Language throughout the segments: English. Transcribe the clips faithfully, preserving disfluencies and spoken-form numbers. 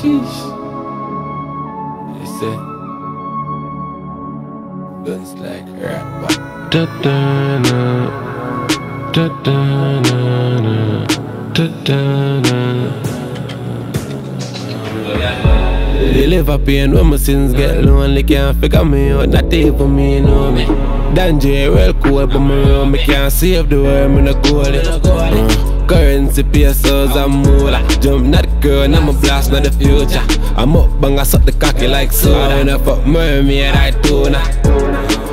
Sheesh. They say guns like rap. Da da na, da da na na, da da na. They live up here and when my sins get lonely, can't figure me out. Not even me know me. Danger real cool, but me run, me can't save the world. Me no goal it. Currency, pesos and moolah. Jump not the girl, now my blast, not the future. I'm up bang, I suck the cocky like soda. When I fuck mermaid, I tuna.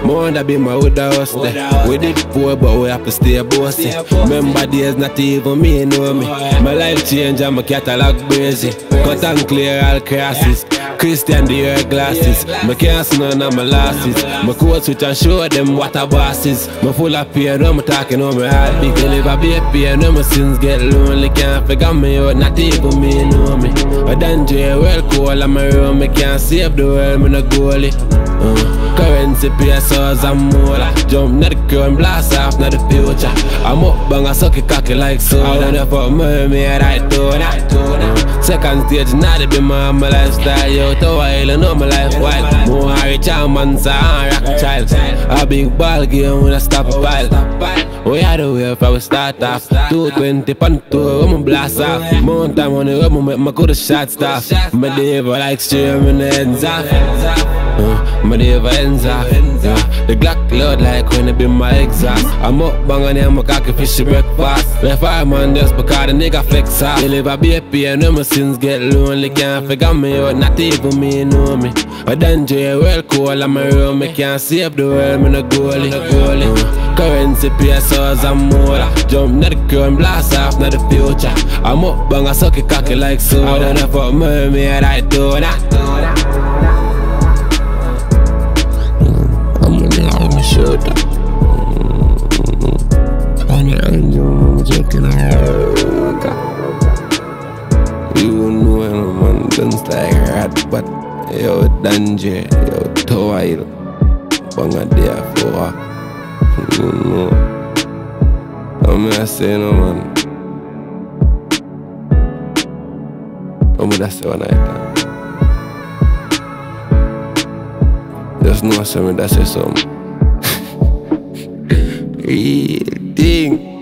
My wonder be my woulda rusty. We did poor, but we have to stay bossy. Remember days, not even me know me. My life change and my catalog crazy. Cut and clear all crosses. Christian Dior glasses, my can't see none of my losses. My coat switch and show them what a boss is. My full of pain when I'm talking on my heartbeat. They live a bit pain when my sins get lonely. Can't figure me out, not even me know me. I done jail, well cool on my room. I can't save the world, I'm no goalie. uh, Currency, pesos and moolah. Jump not the current, blast off not the future. I'm up bang, I suck it cocky like soda. I done it for mermaid, I don't know. Second stage, now they be my, my lifestyle. Yo, to while I know my life wild. More Harry Charman's a rock child. A big ball game when I stop a pile. We had the way from we start off. two twenty pan two, I'm a blast off. More time on the road, I make my good shot stuff. My devil like stream in the ends off. uh, My devil ends off. uh, The Glock loud like when it be my exhaust. I'm up bang on them, I cocky fishy breakfast. My fireman just because the nigga flex off. They live a B P and them sins get lonely. Can't figure me out, not even me know me. I done jail, well cool on my room. I can't save the world, I'm no goalie. uh, Currency, pesos and moolah. Jump not the current, blast off not the future. I'm up bang, I suck it cocky like soda. I done a fuck mermaid, I do not. I'm in the army shooter. I'm the angel, I'm joking out. You know I'm on guns like rat, but yo danger, yo toil, banga there for. You know, I'm not saying no man. I'm gonna say one night. Just know I said me that say something. Real thing.